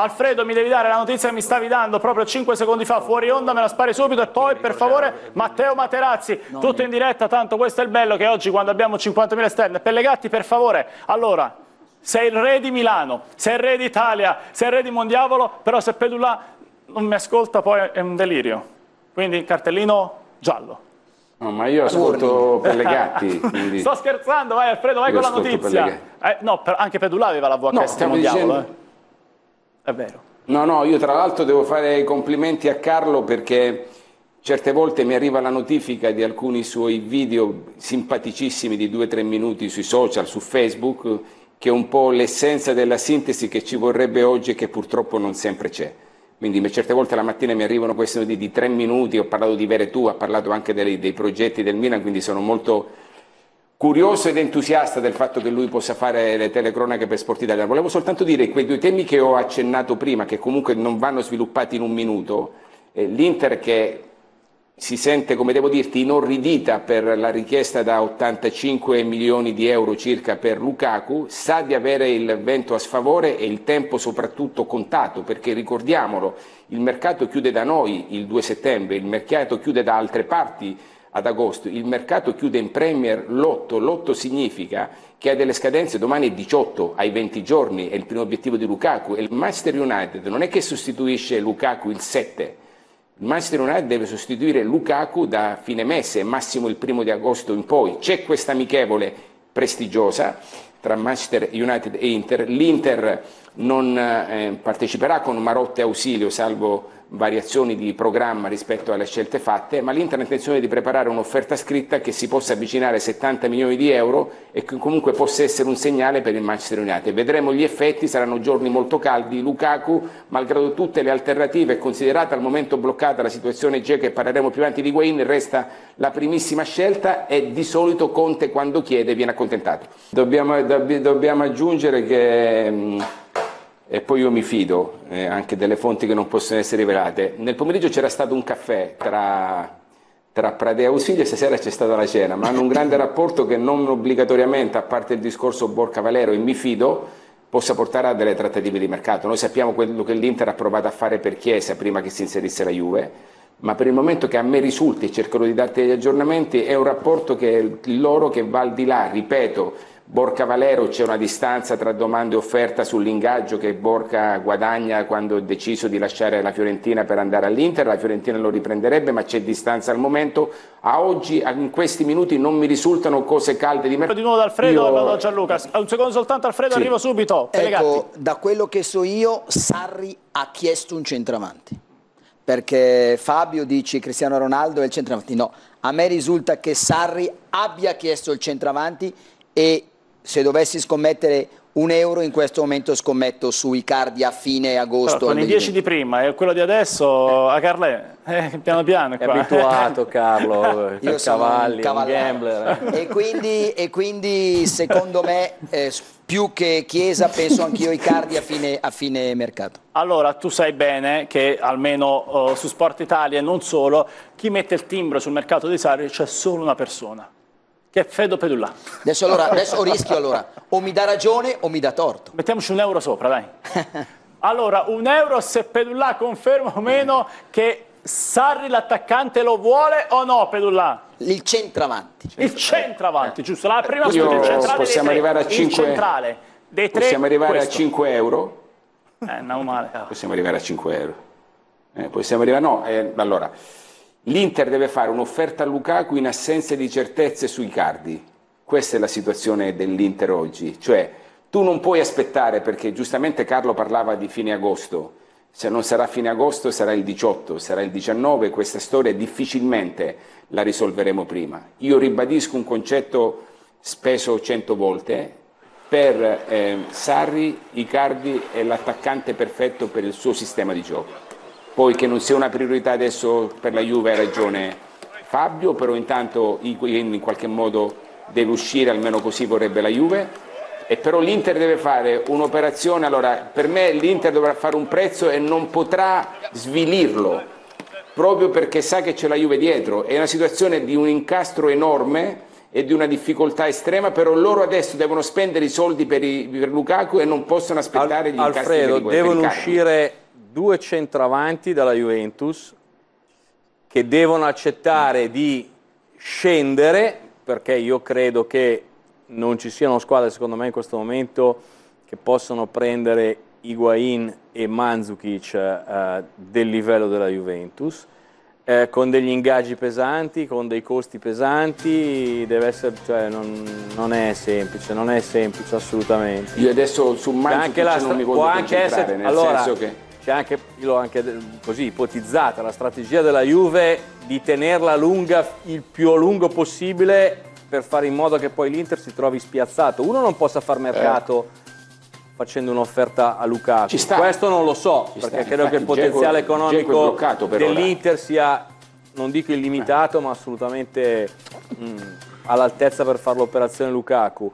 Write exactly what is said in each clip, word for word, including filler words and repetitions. Alfredo, mi devi dare la notizia che mi stavi dando proprio cinque secondi fa, fuori onda, me la spari subito, e poi per favore Matteo Materazzi, tutto in diretta, tanto questo è il bello che oggi quando abbiamo cinquantamila esterne, Pellegatti per favore, allora sei il re di Milano, sei il re d'Italia, sei il re di Mondiavolo, però se Pedullà non mi ascolta poi è un delirio, quindi cartellino giallo. No, ma io ascolto Pellegatti. Quindi... Sto scherzando, vai Alfredo, vai io con la notizia. Eh, no, per, anche Pedullà aveva la V H S no, mondiale. Dicendo... Eh. È vero. No, no, io tra l'altro devo fare i complimenti a Carlo perché certe volte mi arriva la notifica di alcuni suoi video simpaticissimi di due o tre minuti sui social, su Facebook, che è un po' l'essenza della sintesi che ci vorrebbe oggi e che purtroppo non sempre c'è. Quindi certe volte la mattina mi arrivano questioni di, di tre minuti, ho parlato di Veretù, ho parlato anche dei, dei progetti del Milan, quindi sono molto curioso ed entusiasta del fatto che lui possa fare le telecronache per Sportitalia. Volevo soltanto dire quei due temi che ho accennato prima, che comunque non vanno sviluppati in un minuto, eh, l'Inter che si sente, come devo dirti, inorridita per la richiesta da ottantacinque milioni di euro circa per Lukaku, sa di avere il vento a sfavore e il tempo soprattutto contato, perché ricordiamolo, il mercato chiude da noi il due settembre, il mercato chiude da altre parti ad agosto, il mercato chiude in Premier l'otto, l'otto significa che ha delle scadenze, domani è diciotto, ai venti giorni, è il primo obiettivo di Lukaku, e il Manchester United non è che sostituisce Lukaku il sette, il Manchester United deve sostituire Lukaku da fine mese, massimo il primo di agosto in poi. C'è questa amichevole prestigiosa tra Manchester United e Inter. L'Inter non eh, parteciperà con Marotte e Ausilio, salvo variazioni di programma rispetto alle scelte fatte, ma l'Inter ha intenzione di preparare un'offerta scritta che si possa avvicinare ai settanta milioni di euro e che comunque possa essere un segnale per il Manchester United. Vedremo gli effetti, saranno giorni molto caldi. Lukaku, malgrado tutte le alternative, considerata al momento bloccata la situazione Dzeko e parleremo più avanti di Higuaín, resta la primissima scelta e di solito Conte quando chiede viene accontentato. Dobbiamo, dobb dobbiamo aggiungere che... Mh, e poi io mi fido eh, anche delle fonti che non possono essere rivelate. Nel pomeriggio c'era stato un caffè tra, tra Prade e Ausilio e stasera c'è stata la cena, ma hanno un grande rapporto che non obbligatoriamente, a parte il discorso Borja Valero e mi fido, possa portare a delle trattative di mercato. Noi sappiamo quello che l'Inter ha provato a fare per Chiesa prima che si inserisse la Juve, ma per il momento che a me risulta, e cercherò di darti gli aggiornamenti, è un rapporto che loro che va al di là, ripeto, Borja Valero c'è una distanza tra domanda e offerta sull'ingaggio che Borja guadagna quando ha deciso di lasciare la Fiorentina per andare all'Inter, la Fiorentina lo riprenderebbe ma c'è distanza al momento, a oggi in questi minuti non mi risultano cose calde di mercato. Di nuovo da Alfredo io... e vado a Gianluca, un secondo soltanto Alfredo, sì. Arrivo subito. Ecco, da quello che so io Sarri ha chiesto un centravanti, perché Fabio dice Cristiano Ronaldo è il centravanti, no, a me risulta che Sarri abbia chiesto il centravanti e se dovessi scommettere un euro in questo momento scommetto su Icardi a fine agosto. Però con i dieci di prima e quello di adesso a Carle, eh, piano piano qua. È abituato Carlo, io sono cavalli, un cavallare. Un gambler. E quindi, e quindi secondo me eh, più che Chiesa penso anch'io Icardi a fine, a fine mercato. Allora tu sai bene che almeno uh, su Sportitalia e non solo, chi mette il timbro sul mercato di Sarri c'è solo una persona. Che è Fedo Pedullà. Adesso, allora, adesso rischio allora, o mi dà ragione o mi dà torto. Mettiamoci un euro sopra, dai. Allora, un euro se Pedullà conferma o meno che Sarri l'attaccante lo vuole o no, Pedullà? Il centravanti. Il centravanti, eh. giusto. La prima scusa, il centrale possiamo dei tre, arrivare a cinque, il centrale dei tre. Possiamo arrivare questo. a cinque euro? Eh, non male. Possiamo arrivare a cinque euro. Eh, possiamo arrivare, no, eh, allora... L'Inter deve fare un'offerta a Lukaku in assenza di certezze sui Icardi. Questa è la situazione dell'Inter oggi. Cioè, tu non puoi aspettare, perché giustamente Carlo parlava di fine agosto. Se non sarà fine agosto sarà il diciotto, sarà il diciannove. Questa storia difficilmente la risolveremo prima. Io ribadisco un concetto speso cento volte. Per eh, Sarri, Icardi è l'attaccante perfetto per il suo sistema di gioco. Poi che non sia una priorità adesso per la Juve ha ragione Fabio, però intanto Higuaín in qualche modo deve uscire, almeno così vorrebbe la Juve, e però l'Inter deve fare un'operazione, allora per me l'Inter dovrà fare un prezzo e non potrà svilirlo, proprio perché sa che c'è la Juve dietro, è una situazione di un incastro enorme e di una difficoltà estrema, però loro adesso devono spendere i soldi per, i, per Lukaku e non possono aspettare Al, gli incassi. Alfredo, devono uscire due centravanti dalla Juventus che devono accettare di scendere, perché io credo che non ci siano squadre, secondo me, in questo momento che possono prendere Higuaín e Mandžukić eh, del livello della Juventus. Eh, con degli ingaggi pesanti, con dei costi pesanti, deve essere, cioè, non, non è semplice, non è semplice assolutamente. Io adesso su Mandžukić non mi voglio concentrare, essere, nel allora, senso che... C'è anche, l'ho anche così ipotizzata, la strategia della Juve di tenerla lunga il più a lungo possibile per fare in modo che poi l'Inter si trovi spiazzato. Uno non possa far mercato... Eh. facendo un'offerta a Lukaku. Questo non lo so, ci perché sta, credo infatti, che il potenziale Dzeko, economico dell'Inter sia, non dico illimitato, eh. ma assolutamente all'altezza per fare l'operazione Lukaku.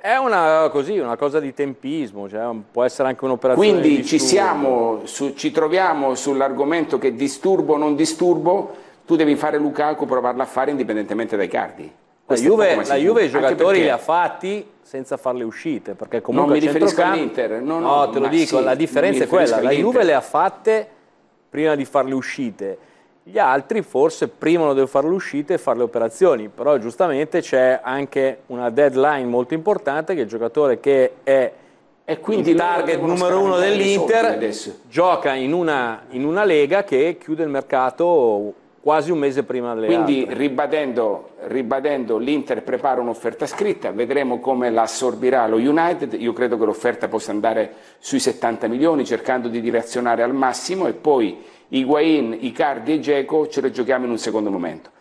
È una, così, una cosa di tempismo, cioè può essere anche un'operazione. Quindi di ci, siamo, su, ci troviamo sull'argomento che disturbo o non disturbo, tu devi fare Lukaku, provarla a fare indipendentemente dai cardi. La Juve, la Juve i giocatori li ha fatti senza farle uscite, perché comunque non mi riferisco all'Inter, no, no, no, te lo dico, sì, la differenza è quella, la Juve le ha fatte prima di farle uscite, gli altri forse prima non devono farle uscite e fare le operazioni, però giustamente c'è anche una deadline molto importante che il giocatore che è e quindi il target numero uno dell'Inter gioca in una, in una lega che chiude il mercato quasi un mese prima delle Quindi altre. ribadendo, ribadendo l'Inter prepara un'offerta scritta, vedremo come la assorbirà lo United. Io credo che l'offerta possa andare sui settanta milioni, cercando di direzionare al massimo, e poi Higuaín, Icardi e Dzeko ce le giochiamo in un secondo momento.